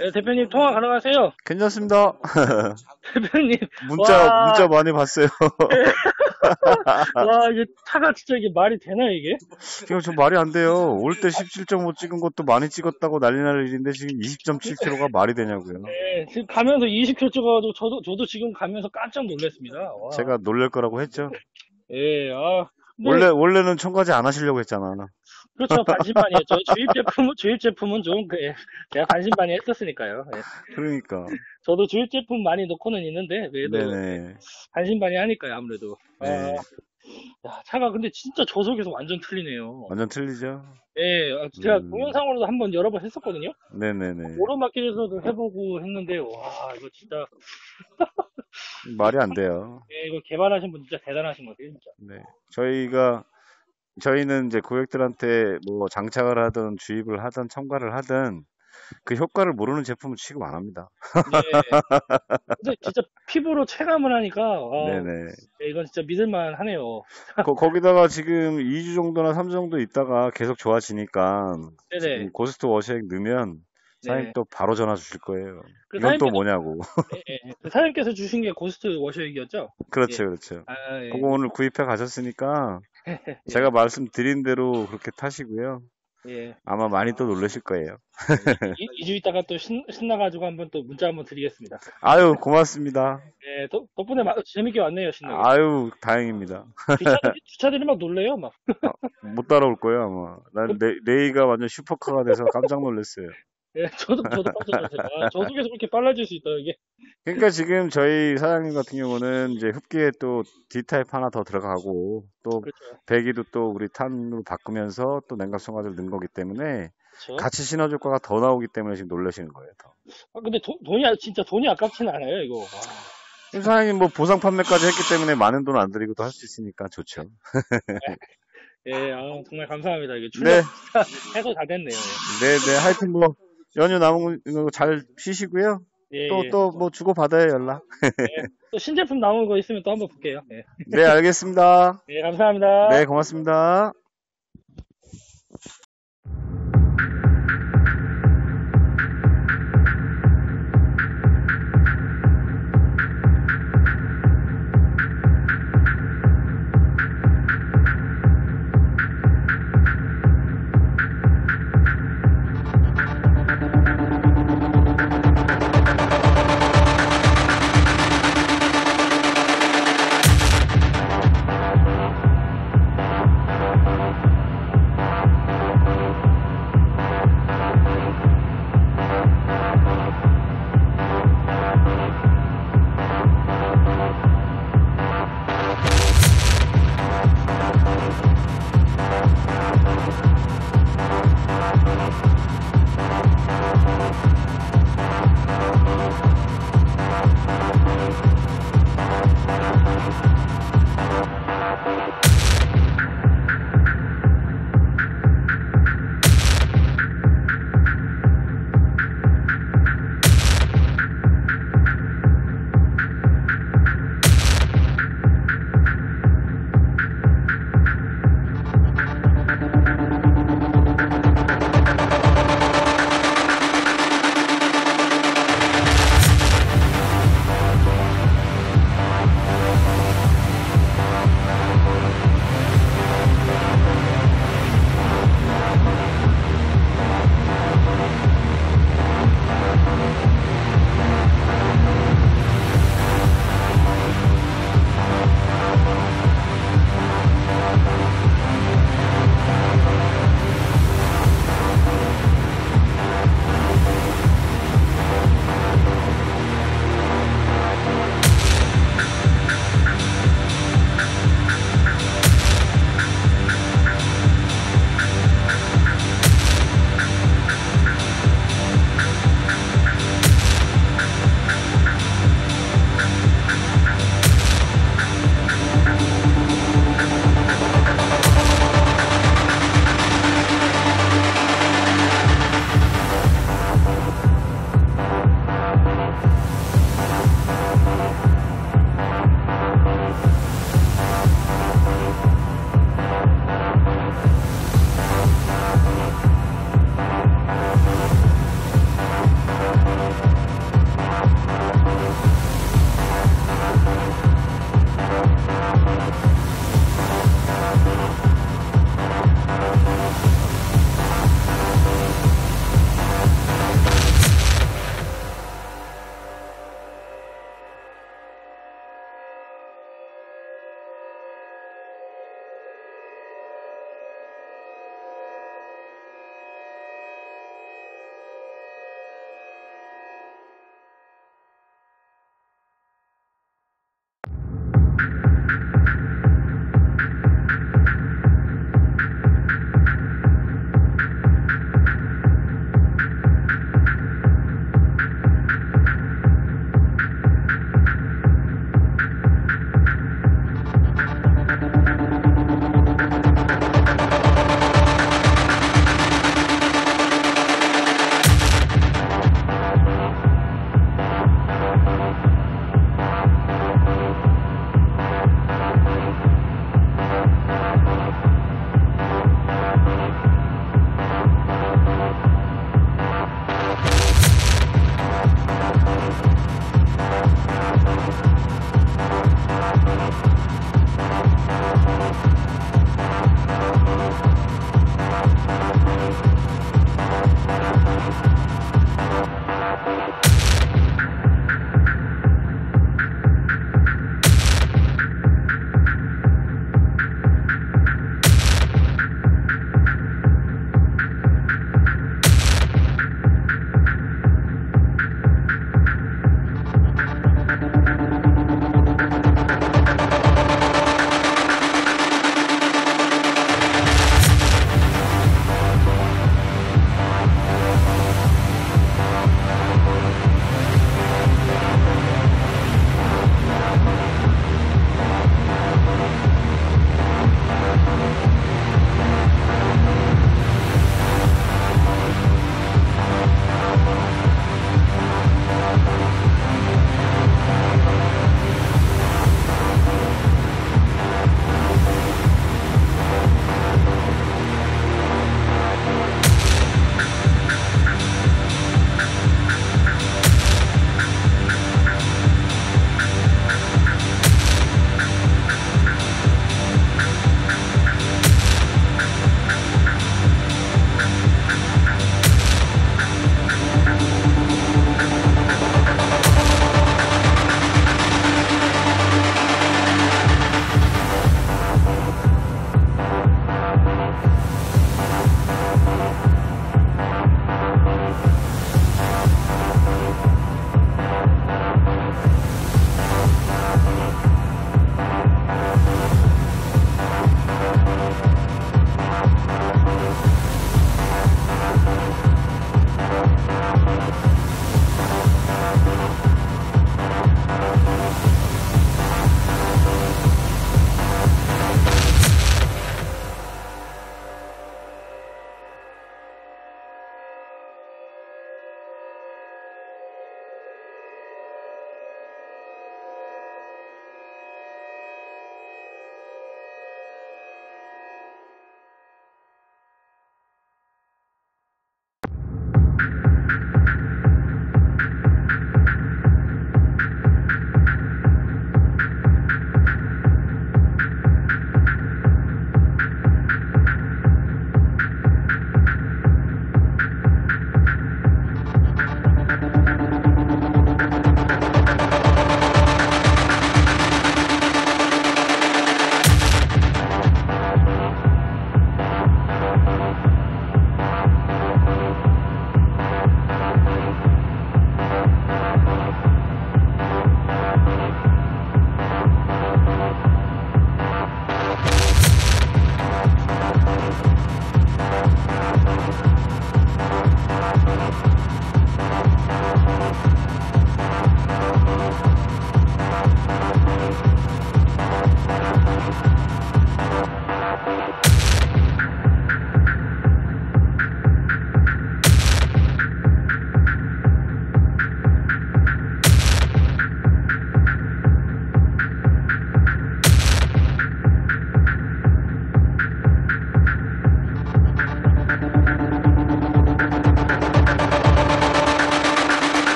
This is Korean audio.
네, 대표님 통화 가능하세요? 괜찮습니다. 대표님 문자 많이 봤어요. 와, 이게 차가 진짜 이게 말이 되나 이게? 지금 저 말이 안 돼요. 올 때 17.5 찍은 것도 많이 찍었다고 난리 날 일인데 지금 20.7km가 말이 되냐고요. 네, 지금 가면서 20km 찍어가지고 저도 지금 가면서 깜짝 놀랐습니다. 와. 제가 놀랄 거라고 했죠. 예, 아. 네. 원래는 첨가지 안 하시려고 했잖아. 그렇죠. 반신반의했죠. 주입제품은 좀, 제가 반신반의 했었으니까요. 예. 그러니까. 저도 주입제품 많이 넣고는 있는데, 그래도 반신반의 하니까요, 아무래도. 네. 야, 차가 근데 진짜 저속에서 완전 틀리네요. 완전 틀리죠? 예, 제가 동영상으로도 한번 여러 번 했었거든요. 네네네. 오르막길에서도 해보고 했는데, 와, 이거 진짜. 말이 안 돼요. 예, 이거 개발하신 분 진짜 대단하신 것 같아요, 진짜. 네. 저희는 이제 고객들한테 뭐 장착을 하든 주입을 하든 첨가를 하든 그 효과를 모르는 제품을 취급 안 합니다. 네. 근데 진짜 피부로 체감을 하니까, 와, 네네. 이건 진짜 믿을만 하네요. 거기다가 지금 2주 정도나 3주 정도 있다가 계속 좋아지니까 지금 고스트 워셔액 넣으면 사장님 또 바로 전화 주실 거예요. 그 이건 또 뭐냐고. 네. 그 사장님께서 주신 게 고스트 워셔액이었죠? 그렇죠, 예. 그렇죠. 아, 예. 그거 오늘 구입해 가셨으니까 제가 예. 말씀드린 대로 그렇게 타시고요. 예. 아마 많이 또 놀라실 거예요. 2주 있다가 또 신나가지고 한번 또 문자 한번 드리겠습니다. 아유, 고맙습니다. 예, 덕분에 재밌게 왔네요, 신나게. 아유, 다행입니다. 주차들이 막 놀래요, 막. 아, 못 따라올 거예요, 아마. 난 레이가 완전 슈퍼카가 돼서 깜짝 놀랐어요. 예, 저도 깜짝 놀랐어요. 저 속에서 그렇게 빨라질 수 있다, 이게. 그러니까 지금 저희 사장님 같은 경우는 이제 흡기에 또 D타입 하나 더 들어가고 또 그렇죠. 배기도 또 우리 탄으로 바꾸면서 또 냉각성화제를 넣은 거기 때문에 그렇죠. 같이 시너지 효과가 더 나오기 때문에 지금 놀라시는 거예요. 더. 아, 근데 돈이 아깝지는 않아요, 이거. 아. 사장님 뭐 보상 판매까지 했기 때문에 많은 돈 안 들이고도 할 수 있으니까 좋죠. 예, 아, 정말 감사합니다. 이게 출력 네. 해소 다 됐네요. 예. 네, 하여튼 뭐. 연휴 남은 거 잘 쉬시고요. 예, 또 뭐 주고받아요, 연락. 예, 또 신제품 나오는 거 있으면 또 한번 볼게요. 예. 네, 알겠습니다. 네, 예, 감사합니다. 네, 고맙습니다.